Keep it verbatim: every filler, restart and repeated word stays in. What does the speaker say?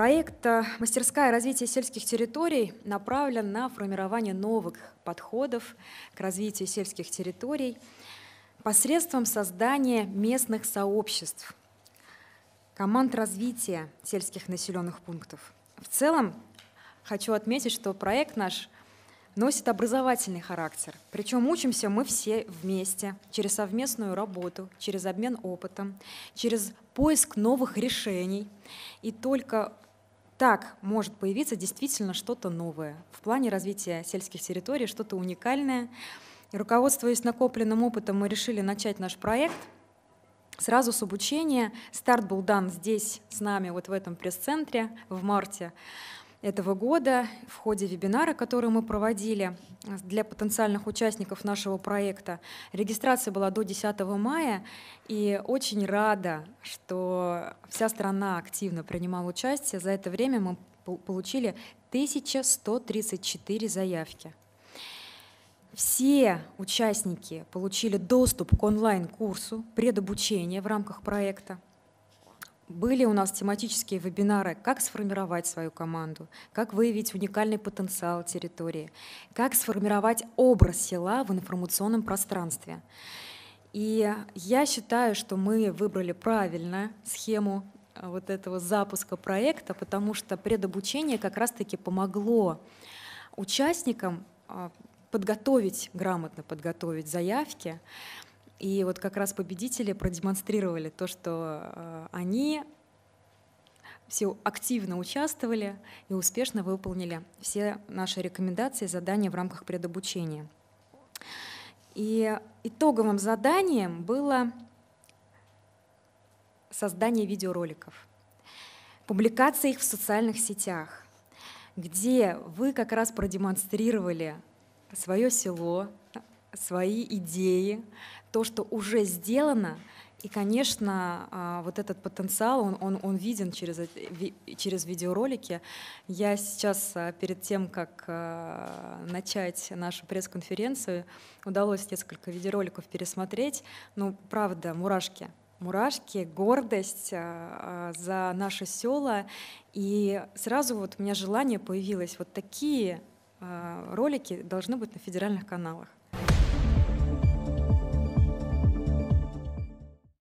Проект «Мастерская развития сельских территорий» направлен на формирование новых подходов к развитию сельских территорий посредством создания местных сообществ, команд развития сельских населенных пунктов. В целом хочу отметить, что проект наш носит образовательный характер. Причем учимся мы все вместе, через совместную работу, через обмен опытом, через поиск новых решений. И только так может появиться действительно что-то новое в плане развития сельских территорий, что-то уникальное. И, руководствуясь накопленным опытом, мы решили начать наш проект сразу с обучения. Старт был дан здесь, с нами, вот в этом пресс-центре в марте этого года в ходе вебинара, который мы проводили для потенциальных участников нашего проекта. Регистрация была до десятого мая, и очень рада, что вся страна активно принимала участие. За это время мы получили тысячу сто тридцать четыре заявки. Все участники получили доступ к онлайн-курсу предобучения в рамках проекта. Были у нас тематические вебинары, как сформировать свою команду, как выявить уникальный потенциал территории, как сформировать образ села в информационном пространстве. И я считаю, что мы выбрали правильно схему вот этого запуска проекта, потому что предобучение как раз-таки помогло участникам подготовить, грамотно подготовить заявки. И вот как раз победители продемонстрировали то, что они все активно участвовали и успешно выполнили все наши рекомендации и задания в рамках предобучения. И итоговым заданием было создание видеороликов, публикация их в социальных сетях, где вы как раз продемонстрировали свое село, свои идеи, то, что уже сделано. И, конечно, вот этот потенциал, он, он, он виден через, через видеоролики. Я сейчас, перед тем, как начать нашу пресс-конференцию, удалось несколько видеороликов пересмотреть. Ну, правда, мурашки. Мурашки, гордость за наши села. И сразу вот у меня желание появилось. Вот такие ролики должны быть на федеральных каналах.